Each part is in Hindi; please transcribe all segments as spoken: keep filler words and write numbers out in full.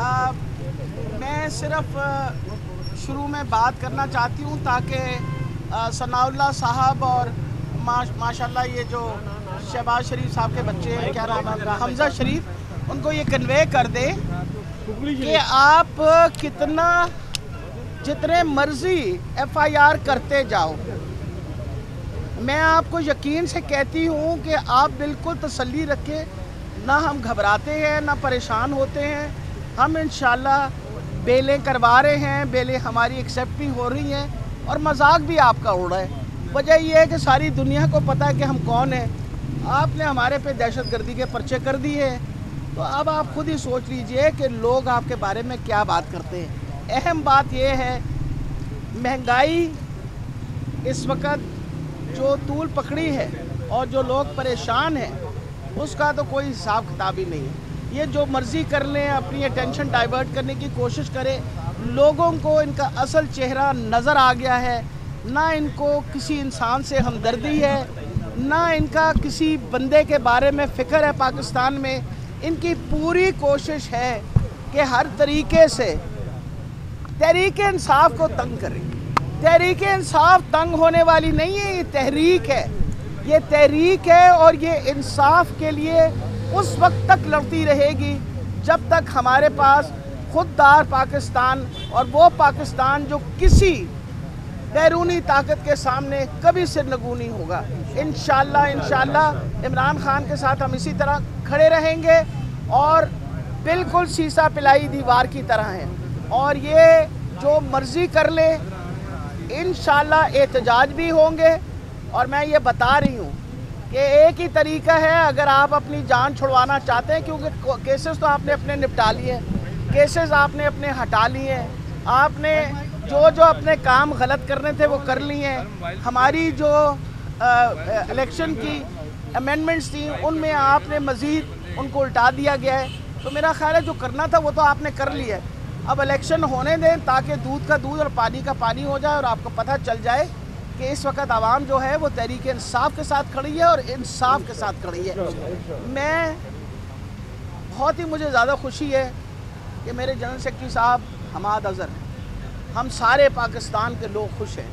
आ, मैं सिर्फ शुरू में बात करना चाहती हूँ ताकि सनाउल्लाह साहब और माशाल्लाह ये जो शहबाज शरीफ साहब के बच्चे हैं, क्या नाम है, हमजा शरीफ, उनको ये कन्वे कर दे कि आप कितना जितने मर्जी एफ आई आर करते जाओ, मैं आपको यकीन से कहती हूँ कि आप बिल्कुल तसल्ली रखें, ना हम घबराते हैं ना परेशान होते हैं। हम इंशाल्लाह बेलें करवा रहे हैं, बेलें हमारी एक्सेप्ट भी हो रही हैं और मजाक भी आपका उड़ रहा है। वजह यह है कि सारी दुनिया को पता है कि हम कौन हैं। आपने हमारे पे दहशतगर्दी के पर्चे कर दिए, तो अब आप खुद ही सोच लीजिए कि लोग आपके बारे में क्या बात करते हैं। अहम बात यह है, महंगाई इस वक्त जो तूल पकड़ी है और जो लोग परेशान हैं, उसका तो कोई हिसाब किताब ही नहीं है। ये जो मर्ज़ी कर लें, अपनी अटेंशन डाइवर्ट करने की कोशिश करें। लोगों को इनका असल चेहरा नज़र आ गया है, ना इनको किसी इंसान से हमदर्दी है, ना इनका किसी बंदे के बारे में फ़िक्र है। पाकिस्तान में इनकी पूरी कोशिश है कि हर तरीके से तहरीक इंसाफ को तंग करें। तहरीक इंसाफ तंग होने वाली नहीं है, ये तहरीक है, ये तहरीक है और ये इंसाफ के लिए उस वक्त तक लड़ती रहेगी जब तक हमारे पास खुददार पाकिस्तान, और वो पाकिस्तान जो किसी बैरूनी ताकत के सामने कभी सिरनगू नहीं होगा। इंशाल्लाह इंशाल्लाह इमरान खान के साथ हम इसी तरह खड़े रहेंगे और बिल्कुल सीसा पिलाई दीवार की तरह हैं, और ये जो मर्ज़ी कर ले इंशाल्लाह एहतजाज भी होंगे। और मैं ये बता रही हूँ कि एक ही तरीका है, अगर आप अपनी जान छुड़वाना चाहते हैं, क्योंकि केसेस तो आपने अपने निपटा लिए हैं, केसेस आपने अपने हटा लिए हैं, आपने जो जो अपने काम गलत करने थे वो कर लिए हैं। हमारी जो इलेक्शन की अमेंडमेंट्स थी उनमें आपने मज़ीद उनको उल्टा दिया गया है, तो मेरा ख्याल है जो करना था वो तो आपने कर लिया है। अब इलेक्शन होने दें ताकि दूध का दूध और पानी का पानी हो जाए, और आपको पता चल जाए कि इस वक्त आवाम जो है वो तहरीक इंसाफ के साथ खड़ी है और इंसाफ के साथ खड़ी है। मैं बहुत ही मुझे ज़्यादा खुशी है कि मेरे जनरल सेक्रेटरी साहब हम्माद अज़हर हैं। हम सारे पाकिस्तान के लोग खुश हैं,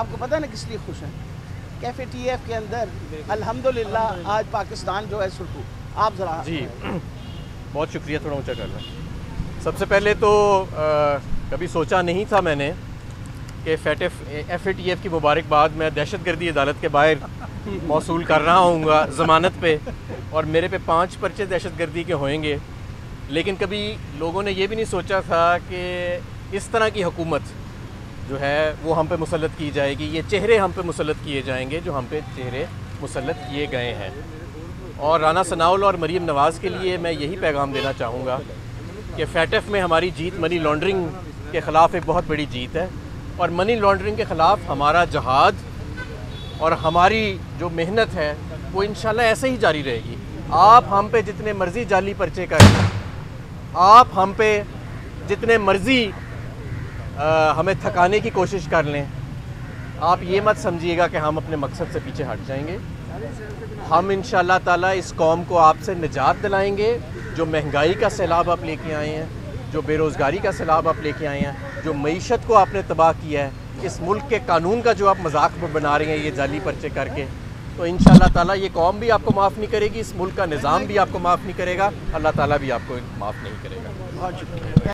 आपको पता ना किस लिए खुश हैं। कैफे टी एफ के अंदर अल्हम्दुलिल्लाह आज पाकिस्तान जो है सुर्खू। आप ज़रा जी, बहुत शुक्रिया, थोड़ा ऊँचा कर रहे हैं। सबसे पहले तो आ, कभी सोचा नहीं था मैंने कि एफ ए टी एफ की मुबारकबाद मैं दहशतगर्दी अदालत के बाहर मौसूल कर रहा हूँगा ज़मानत पे, और मेरे पे पाँच पर्चे दहशतगर्दी के होंगे। लेकिन कभी लोगों ने ये भी नहीं सोचा था कि इस तरह की हुकूमत जो है वो हम पे मुसलत की जाएगी, ये चेहरे हम पे मुसलत किए जाएंगे जो हम पे चेहरे मुसलत किए गए हैं। और राना सनाउल और मरीम नवाज़ के लिए मैं यही पैगाम देना चाहूँगा कि फैटफ में हमारी जीत मनी लॉन्ड्रिंग के ख़िलाफ़ एक बहुत बड़ी जीत है, और मनी लॉन्ड्रिंग के ख़िलाफ़ हमारा जहाद और हमारी जो मेहनत है वो इंशाल्लाह ऐसे ही जारी रहेगी। आप हम पे जितने मर्ज़ी जाली पर्चे करें, आप हम पे जितने मर्ज़ी हमें थकाने की कोशिश कर लें, आप ये मत समझिएगा कि हम अपने मकसद से पीछे हट जाएंगे। हम इंशाल्लाह ताला इस कौम को आपसे निजात दिलाएंगे। जो महंगाई का सैलाब आप लेके आए हैं, जो बेरोज़गारी का सैलाब आप लेके आए हैं, जो मईशत को आपने तबाह किया है, इस मुल्क के कानून का जो आप मजाक बना रहे हैं ये जाली पर्चे करके, तो इंशाल्लाह ताला ये कौम भी आपको माफ़ नहीं करेगी, इस मुल्क का निज़ाम भी आपको माफ़ नहीं करेगा, अल्लाह ताला भी आपको माफ़ नहीं करेगा।